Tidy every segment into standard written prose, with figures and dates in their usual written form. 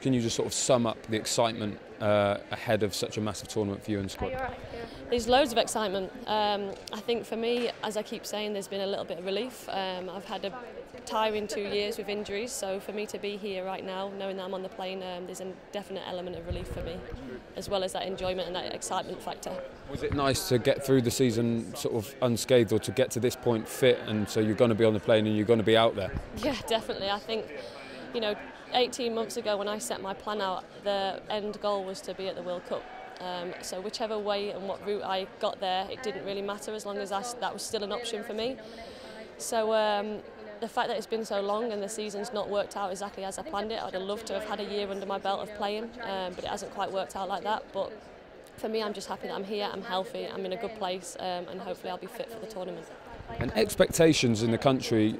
Can you just sort of sum up the excitement ahead of such a massive tournament for you and squad? There's loads of excitement. I think for me, as I keep saying, there's been a little bit of relief. I've had a tiring 2 years with injuries, so for me to be here right now, knowing that I'm on the plane, there's a definite element of relief for me, as well as that enjoyment and that excitement factor. Was it nice to get through the season sort of unscathed, or to get to this point fit, and so you're going to be on the plane and you're going to be out there? Yeah, definitely. I think, you know, 18 months ago when I set my plan out, the end goal was to be at the World Cup. So whichever way and what route I got there, it didn't really matter, as long as that was still an option for me. So the fact that it's been so long and the season's not worked out exactly as I planned it, I'd have loved to have had a year under my belt of playing, but it hasn't quite worked out like that. But for me, I'm just happy that I'm here, I'm healthy, I'm in a good place, and hopefully I'll be fit for the tournament. And expectations in the country,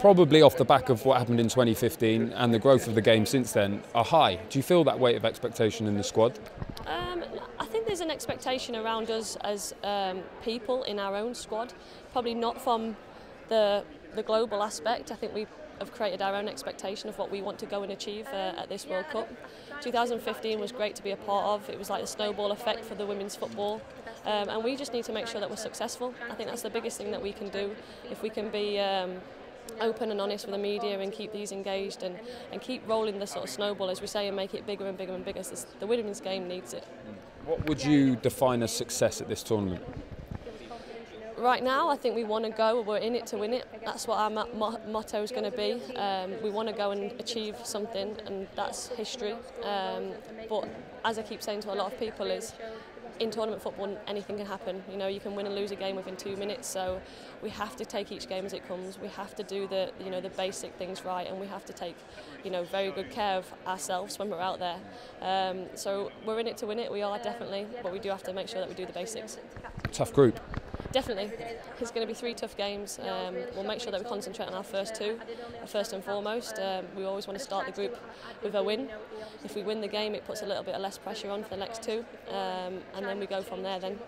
probably off the back of what happened in 2015 and the growth of the game since then, are high. Do you feel that weight of expectation in the squad? I think there's an expectation around us as people in our own squad, probably not from the global aspect. I think we have created our own expectation of what we want to go and achieve at this World Cup. 2015 was great to be a part of. It was like the snowball effect for the women's football, and we just need to make sure that we're successful. I think that's the biggest thing that we can do. If we can be open and honest with the media and keep these engaged and keep rolling the sort of snowball, as we say, and make it bigger and bigger and bigger. So the women's game needs it. What would you define as success at this tournament? Right now, I think we want to go, we're in it to win it. That's what our motto is going to be. We want to go and achieve something, and that's history. But as I keep saying to a lot of people, is in tournament football, anything can happen. You know, you can win and lose a game within 2 minutes. So we have to take each game as it comes. We have to do the, you know, the basic things right, and we have to take, you know, very good care of ourselves when we're out there. So we're in it to win it. We are definitely, but we do have to make sure that we do the basics. Tough group. Definitely. It's going to be 3 tough games. We'll make sure that we concentrate on our first 2, first and foremost. We always want to start the group with a win. If we win the game, it puts a little bit of less pressure on for the next 2, and then we go from there then.